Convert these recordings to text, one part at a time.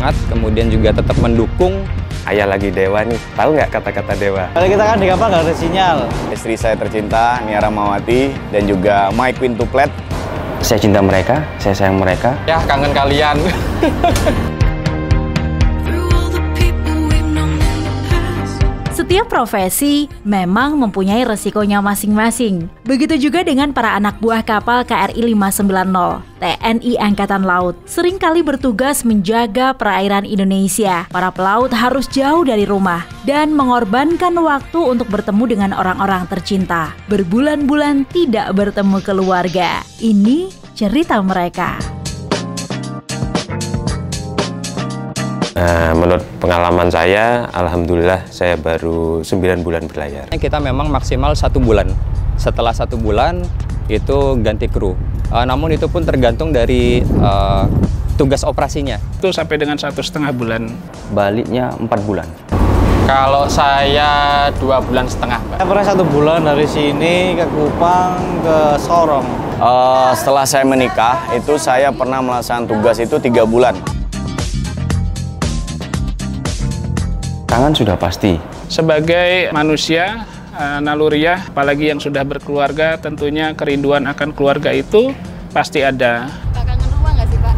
semangat, kemudian juga tetap mendukung. Ayah lagi dewa nih, tahu nggak kata-kata dewa? Kalau kita kan di kapal nggak ada sinyal. Istri saya tercinta, Nia Rahmawati, dan juga Mike Quintuplet. Saya cinta mereka, saya sayang mereka. Ya, kangen kalian. Setiap profesi memang mempunyai resikonya masing-masing. Begitu juga dengan para anak buah kapal KRI 590, TNI Angkatan Laut. Seringkali bertugas menjaga perairan Indonesia. Para pelaut harus jauh dari rumah dan mengorbankan waktu untuk bertemu dengan orang-orang tercinta. Berbulan-bulan tidak bertemu keluarga. Ini cerita mereka. Menurut pengalaman saya, alhamdulillah saya baru 9 bulan berlayar. Kita memang maksimal 1 bulan. Setelah 1 bulan itu ganti kru. Namun itu pun tergantung dari tugas operasinya. Itu sampai dengan 1,5 bulan. Baliknya 4 bulan. Kalau saya 2,5 bulan. Saya pernah 1 bulan dari sini ke Kupang, ke Sorong. Setelah saya menikah, itu saya pernah melaksanakan tugas itu 3 bulan. Tangan sudah pasti. Sebagai manusia naluriah, apalagi yang sudah berkeluarga, tentunya kerinduan akan keluarga itu pasti ada. Kangen rumah nggak sih, Pak?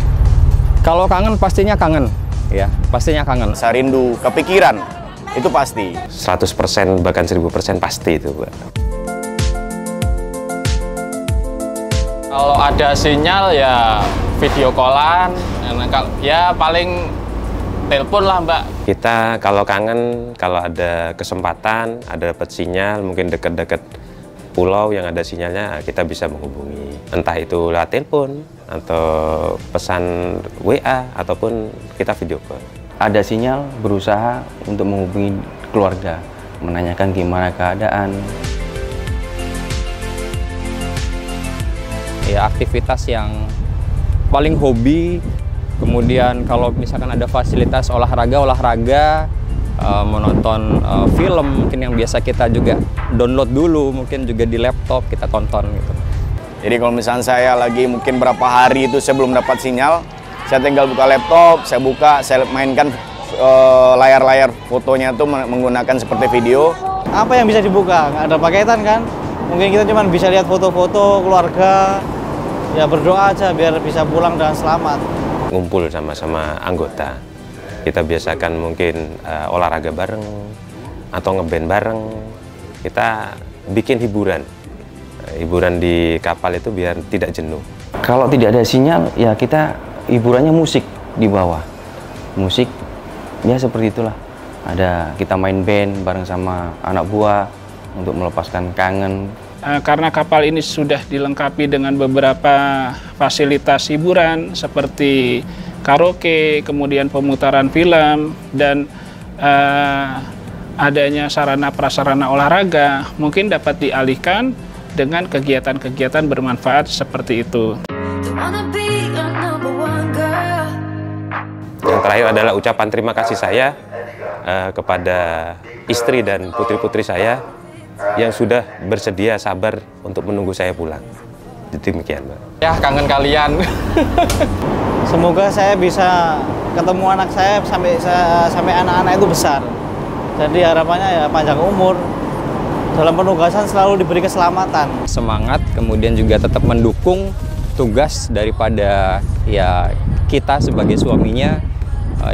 Kalau kangen, pastinya kangen. Ya, pastinya kangen. Saya rindu, kepikiran, itu pasti. 100% bahkan 1000% pasti itu, Pak. Kalau ada sinyal ya video callan, ya paling telepon lah, Mbak. Kita kalau kangen, kalau ada kesempatan, ada dapat sinyal, mungkin deket-deket pulau yang ada sinyalnya, kita bisa menghubungi. Entah itu lewat telepon, atau pesan WA, ataupun kita video call. Ada sinyal, berusaha untuk menghubungi keluarga, menanyakan gimana keadaan. Ya, aktivitas yang paling hobi. Kemudian kalau misalkan ada fasilitas olahraga, menonton film mungkin yang biasa kita juga download dulu, mungkin juga di laptop kita tonton gitu. Jadi kalau misalnya saya lagi mungkin berapa hari itu saya belum dapat sinyal, saya tinggal buka laptop, saya mainkan layar-layar fotonya itu menggunakan seperti video. Apa yang bisa dibuka? Nggak ada paketan kan? Mungkin kita cuma bisa lihat foto-foto keluarga, ya berdoa aja biar bisa pulang dengan selamat. Ngumpul sama-sama anggota, kita biasakan mungkin olahraga bareng atau ngeband bareng, kita bikin hiburan di kapal itu biar tidak jenuh. Kalau tidak ada sinyal ya kita hiburannya musik di bawah, musik ya seperti itulah, ada kita main band bareng sama anak buah untuk melepaskan kangen. Karena kapal ini sudah dilengkapi dengan beberapa fasilitas hiburan seperti karaoke, kemudian pemutaran film, dan adanya sarana-prasarana olahraga, mungkin dapat dialihkan dengan kegiatan-kegiatan bermanfaat seperti itu. Yang terakhir adalah ucapan terima kasih saya kepada istri dan putri-putri saya yang sudah bersedia sabar untuk menunggu saya pulang. Demikian, Mbak. Ya, kangen kalian. Semoga saya bisa ketemu anak saya sampai anak-anak itu besar. Jadi harapannya ya panjang umur. Dalam penugasan selalu diberi keselamatan. Semangat, kemudian juga tetap mendukung tugas daripada ya kita sebagai suaminya,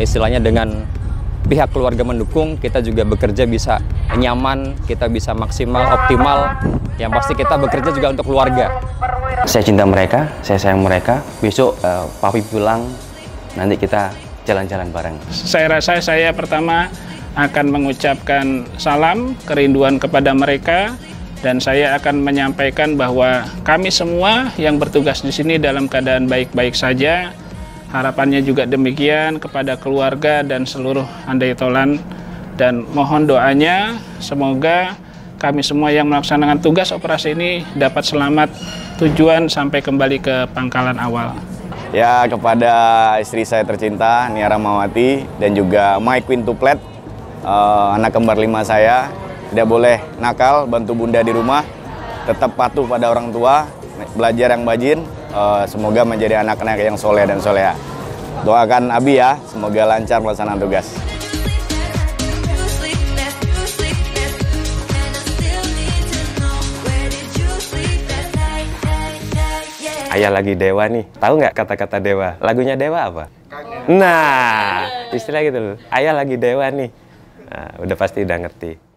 istilahnya dengan pihak keluarga mendukung, kita juga bekerja bisa nyaman, kita bisa maksimal, optimal. Yang pasti kita bekerja juga untuk keluarga. Saya cinta mereka, saya sayang mereka. Besok papi pulang, nanti kita jalan-jalan bareng. Saya rasa saya pertama akan mengucapkan salam, kerinduan kepada mereka. Dan saya akan menyampaikan bahwa kami semua yang bertugas di sini dalam keadaan baik-baik saja. Harapannya juga demikian kepada keluarga dan seluruh andai tolan, dan mohon doanya semoga kami semua yang melaksanakan tugas operasi ini dapat selamat tujuan sampai kembali ke pangkalan awal. Ya, kepada istri saya tercinta Nia Rahmawati dan juga Mike Quintuplet, anak kembar 5 saya, tidak boleh nakal, bantu bunda di rumah, tetap patuh pada orang tua, belajar yang rajin. Semoga menjadi anak-anak yang soleh dan soleha. Doakan Abi ya, semoga lancar pelaksanaan tugas. Ayah lagi dewa nih, tahu nggak kata-kata dewa? Lagunya dewa apa? Nah, istilah gitu loh. Ayah lagi dewa nih, nah, udah pasti udah ngerti.